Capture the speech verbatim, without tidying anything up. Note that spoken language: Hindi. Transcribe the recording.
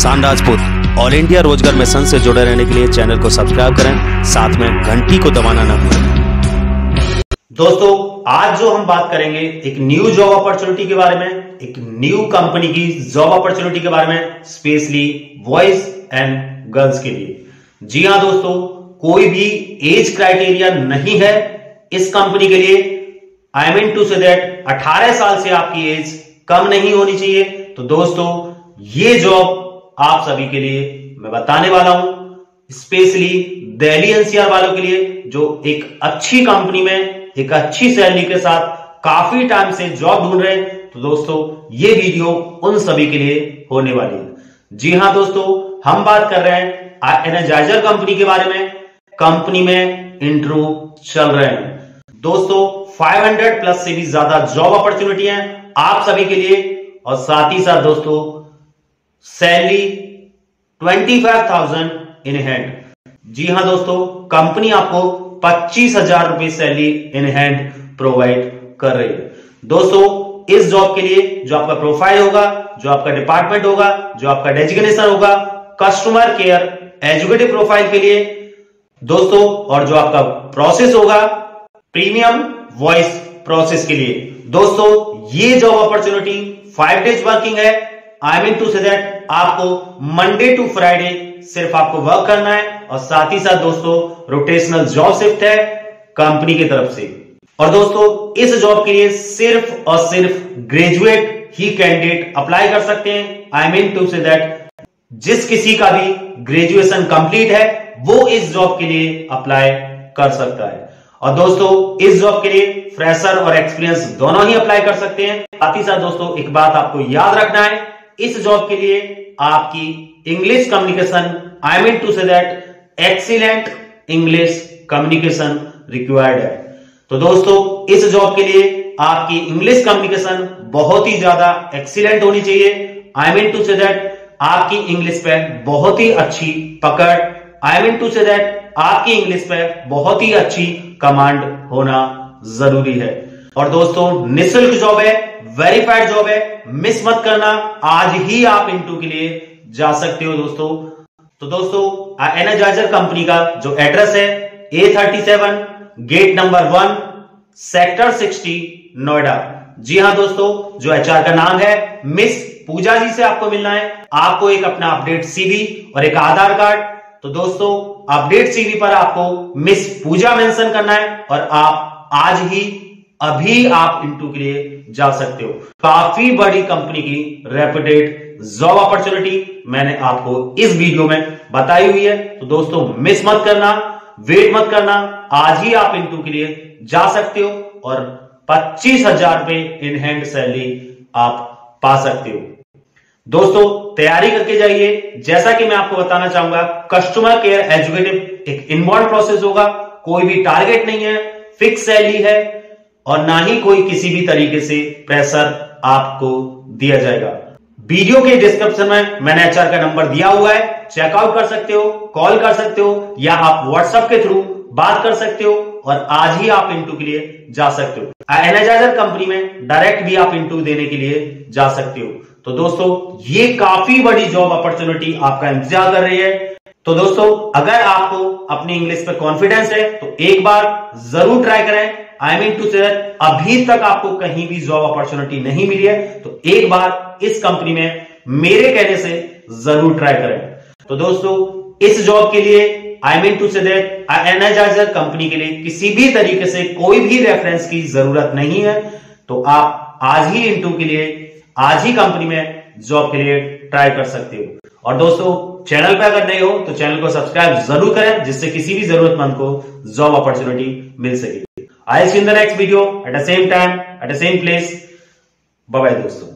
शान राजपूत ऑल इंडिया रोजगार मिशन से जुड़े रहने के लिए चैनल को सब्सक्राइब करें, साथ में घंटी को दबाना ना भूलें। दोस्तों, आज जो हम बात करेंगे एक न्यू जॉब अपॉर्चुनिटी के बारे में, एक न्यू कंपनी की जॉब अपॉर्चुनिटी के बारे में, स्पेशली बॉयज एंड गर्ल्स के लिए। जी हाँ दोस्तों, कोई भी एज क्राइटेरिया नहीं है इस कंपनी के लिए। I mean to say that अठारह साल से आपकी एज कम नहीं होनी चाहिए। तो दोस्तों, ये जॉब आप सभी के लिए मैं बताने वाला हूं, स्पेशली दिल्ली एनसीआर वालों के लिए जो एक अच्छी कंपनी में एक अच्छी सैलरी के साथ काफी टाइम से जॉब ढूंढ रहे हैं। तो दोस्तों, ये वीडियो उन सभी के लिए होने वाली है। जी हाँ दोस्तों, हम बात कर रहे हैं एनर्जाइजर कंपनी के बारे में। कंपनी में इंट्रो चल रहे हैं दोस्तों, पाँच सौ प्लस से भी ज्यादा जॉब अपॉर्चुनिटी है आप सभी के लिए, और साथ ही साथ दोस्तों सैलरी पच्चीस हज़ार इन हैंड। जी हाँ दोस्तों, कंपनी आपको पच्चीस हज़ार रुपए सैलरी इन हैंड प्रोवाइड कर रही है। दोस्तों, इस जॉब के लिए जो आपका प्रोफाइल होगा, जो आपका डिपार्टमेंट होगा, जो आपका डेजिग्नेशन होगा, कस्टमर केयर एजुकेटिव प्रोफाइल के लिए दोस्तों, और जो आपका प्रोसेस होगा प्रीमियम वॉइस प्रोसेस के लिए। दोस्तों, ये job opportunity five days working है। I mean to say that आपको मंडे टू फ्राइडे सिर्फ आपको वर्क करना है, और साथ ही साथ दोस्तों रोटेशनल जॉब शिफ्ट है कंपनी की तरफ से। और दोस्तों, इस जॉब के लिए सिर्फ और सिर्फ ग्रेजुएट ही कैंडिडेट अप्लाई कर सकते हैं। I mean to say that जिस किसी का भी ग्रेजुएशन कंप्लीट है वो इस जॉब के लिए अप्लाई कर सकता है। और दोस्तों, इस जॉब के लिए फ्रेशर और एक्सपीरियंस दोनों ही अप्लाई कर सकते हैं। साथ ही साथ दोस्तों, एक बात आपको याद रखना है, इस जॉब के लिए आपकी English communication, I mean to say that excellent English communication required है। तो दोस्तों, इस जॉब के लिए आपकी इंग्लिश कम्युनिकेशन बहुत ही ज्यादा एक्सीलेंट होनी चाहिए। I mean to say that आपकी इंग्लिश पे बहुत ही अच्छी पकड़, I mean to say that आपकी इंग्लिश पे बहुत ही अच्छी कमांड होना जरूरी है। और दोस्तों, निःशुल्क जॉब है, वेरीफाइड जॉब है, मिस मत करना। आज ही आप इंटू के लिए जा सकते हो दोस्तों। तो दोस्तों, एनर्जाइजर कंपनी का जो एड्रेस है A thirty seven, gate number one, sector sixty, Noida. जी हाँ दोस्तों, जो एचआर का नाम है मिस पूजा जी से आपको मिलना है। आपको एक अपना अपडेट सीवी और एक आधार कार्ड, तो दोस्तों अपडेट सीवी पर आपको मिस पूजा मेंशन करना है, और आप आज ही अभी आप इंटू के लिए जा सकते हो। काफी बड़ी कंपनी की रेपुटेड जॉब अपॉर्चुनिटी मैंने आपको इस वीडियो में बताई हुई है। तो दोस्तों, मिस मत करना, वेट मत करना, आज ही आप इंटू के लिए जा सकते हो और पच्चीस हजार रुपए इन हैंड सैलरी आप पा सकते हो। दोस्तों, तैयारी करके जाइए। जैसा कि मैं आपको बताना चाहूंगा, कस्टमर केयर एजुकेटिव एक इनबॉर्न प्रोसेस होगा। कोई भी टारगेट नहीं है, फिक्स सैलरी है, और ना ही कोई किसी भी तरीके से प्रेशर आपको दिया जाएगा। वीडियो के डिस्क्रिप्शन में मैंने एचआर का नंबर दिया हुआ है, चेकआउट कर सकते हो, कॉल कर सकते हो, या आप व्हाट्सएप के थ्रू बात कर सकते हो, और आज ही आप इंटू के लिए जा सकते हो। एनर्जाइजर कंपनी में डायरेक्ट भी आप इंटू देने के लिए जा सकते हो। तो दोस्तों, ये काफी बड़ी जॉब अपॉर्चुनिटी आपका इंतजार कर रही है। तो दोस्तों, अगर आपको अपनी इंग्लिश पर कॉन्फिडेंस है तो एक बार जरूर ट्राई करें। आई मीन टू से अभी तक आपको कहीं भी जॉब अपॉर्चुनिटी नहीं मिली है, तो एक बार इस कंपनी में मेरे कहने से जरूर ट्राई करें। तो दोस्तों, इस जॉब के लिए I mean to say that Energizer company के लिए किसी भी तरीके से कोई भी रेफरेंस की जरूरत नहीं है। तो आप आज ही इंटू के लिए, आज ही कंपनी में जॉब के लिए ट्राई कर सकते हो। और दोस्तों, चैनल पर अगर नए हो तो चैनल को सब्सक्राइब जरूर करें, जिससे किसी भी जरूरतमंद को जॉब अपॉर्चुनिटी मिल सके। I see you in the next video at the same time at the same place. Bye bye दोस्तों।